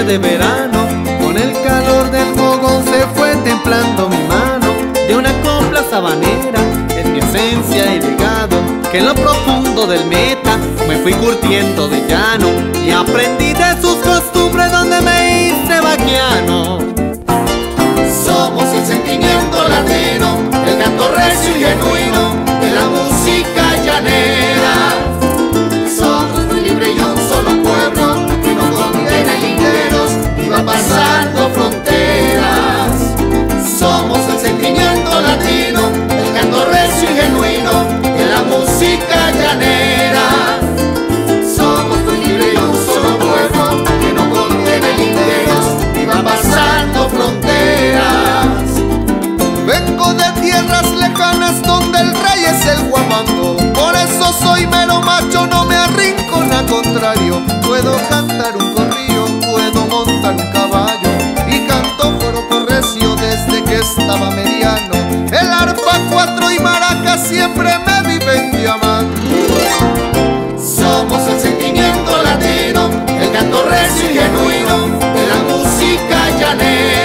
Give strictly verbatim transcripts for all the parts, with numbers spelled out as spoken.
noche de verano, con el calor del fogón se fue templando mi mano de una copla sabanera, es mi esencia y legado, que en lo profundo del meta me fui curtiendo de llano y aprendí de sus costumbres donde me hice vaquiano. Somos el sentimiento latino, el canto recio y genuino de la música llanera. Somos muy libre y un solo pueblo que no condena linderos ni va pasando fronteras. Somos el sentimiento latino, el canto recio y genuino de la música llanera. Somos muy libre y un solo pueblo que no condena linderos ni va pasando fronteras. Vengo de tierras lejanas donde el rey es el guapango, por eso soy mero macho, no me arrinco nada contrario. Puedo cantar un corrillo, puedo montar un caballo y canto joropo recio desde que estaba mediano. El arpa, cuatro y maraca siempre me viven llamando. Somos el sentimiento latino, el canto recio y genuino de la música llanera.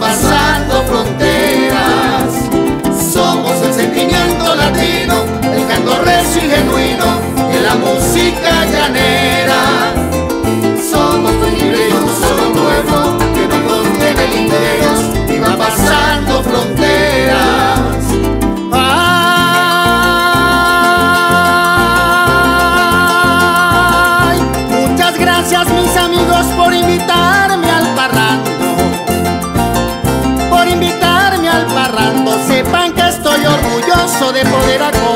Pasando fronteras, somos el sentimiento latino, el canto recio y genuino de la música llanera. Somos muy libre y un solo pueblo que no contiene linderos y va pasando fronteras. Ay, muchas gracias mis amigos por invitarme al parrando. Por invitarme al parrando, sepan que estoy orgulloso de poder acompañar.